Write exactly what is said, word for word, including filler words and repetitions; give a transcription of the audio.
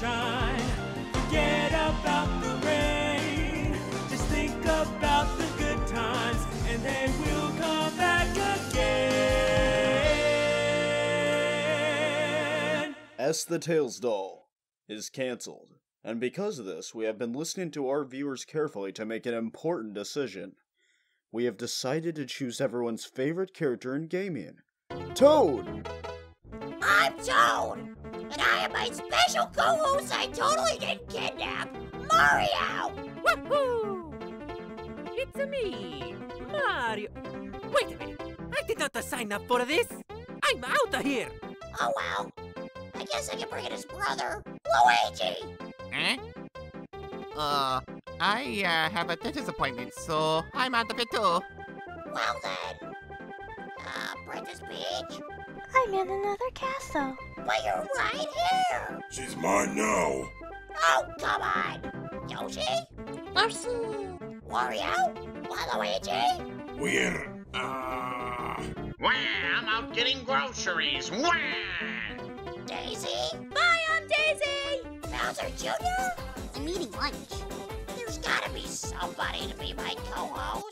sunshine. Forget about the rain. Just think about the good times, and then we'll come back again. S the Tails Doll is cancelled, and because of this, we have been listening to our viewers carefully to make an important decision. We have decided to choose everyone's favorite character in gaming, Toad! I'm Toad! And I am my special co-host I totally didn't kidnap, Mario! Woohoo! It's-a me, Mario. Wait a minute, I did not sign up for this. I'm out of here. Oh well, I guess I can bring in his brother, Luigi. Eh? Uh, I uh, have a dentist appointment, so I'm out of it too. Well then, uh, Princess Peach? I'm in another castle. But you're right here! She's mine now! Oh, come on! Yoshi? Mercy! Wario? Waluigi? We're... Uh... Wah! I'm out getting groceries! Wah! Daisy? Bye, I'm Daisy! Bowser Junior? I'm eating lunch. There's gotta be somebody to be my co-host.